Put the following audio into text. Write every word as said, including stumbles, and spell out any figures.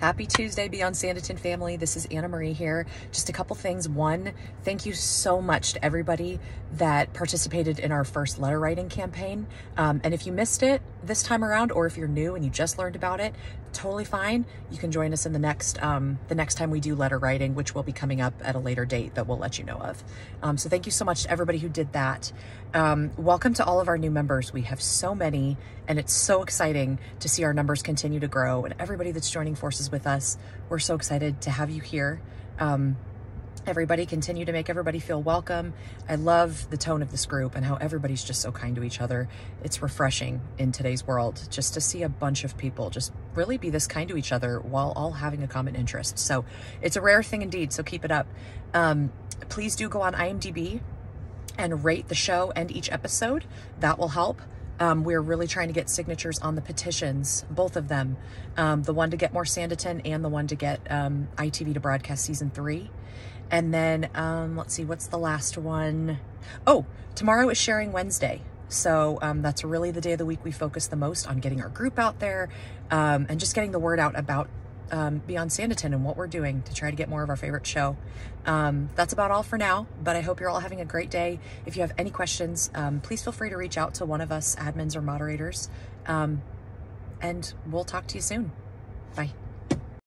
Happy Tuesday, Beyond Sanditon family. This is Anna Marie here. Just a couple things. One, thank you so much to everybody that participated in our first letter writing campaign. Um, and if you missed it this time around, or if you're new and you just learned about it, totally fine. You can join us in the next um, the next time we do letter writing, which will be coming up at a later date that we'll let you know of. Um, so thank you so much to everybody who did that. Um, welcome to all of our new members. We have so many, and it's so exciting to see our numbers continue to grow, and everybody that's joining forces with us. We're so excited to have you here. Um, everybody continue to make everybody feel welcome. I love the tone of this group and how everybody's just so kind to each other. It's refreshing in today's world just to see a bunch of people just really be this kind to each other while all having a common interest. So it's a rare thing indeed, so keep it up. Um, please do go on I M D B and rate the show and each episode. That will help. Um, we're really trying to get signatures on the petitions, both of them, um, the one to get more Sanditon and the one to get um, I T V to broadcast season three. And then, um, let's see, what's the last one? Oh, tomorrow is Sharing Wednesday. So um, that's really the day of the week we focus the most on getting our group out there um, and just getting the word out about um, Beyond Sanditon and what we're doing to try to get more of our favorite show. Um, that's about all for now, but I hope you're all having a great day. If you have any questions, um, please feel free to reach out to one of us admins or moderators. Um, and we'll talk to you soon. Bye.